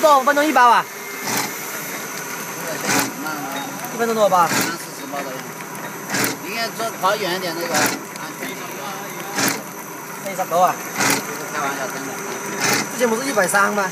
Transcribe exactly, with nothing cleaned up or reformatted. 多少？五分钟一百吧。一分钟多少包？三四十包左右。你看，坐跑远一点那个安全一点。那一百多啊？开玩笑，真的。之前不是一百三吗？